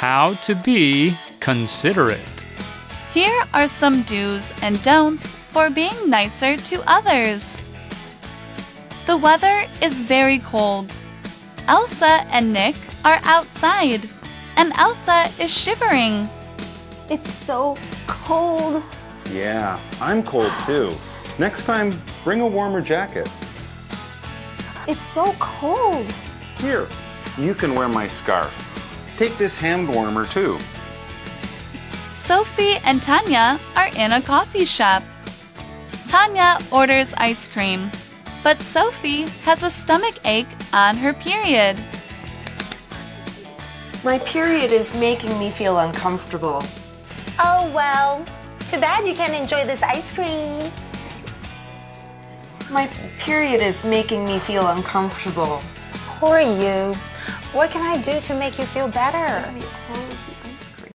How to be considerate. Here are some do's and don'ts for being nicer to others. The weather is very cold. Elsa and Nick are outside, and Elsa is shivering. It's so cold. Yeah, I'm cold too. Next time, bring a warmer jacket. It's so cold. Here, you can wear my scarf. Take this hand warmer too. Sophie and Tanya are in a coffee shop. Tanya orders ice cream, but Sophie has a stomach ache on her period. My period is making me feel uncomfortable. Oh well, too bad you can't enjoy this ice cream. My period is making me feel uncomfortable. Poor you. What can I do to make you feel better?